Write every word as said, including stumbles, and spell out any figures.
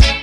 Salam.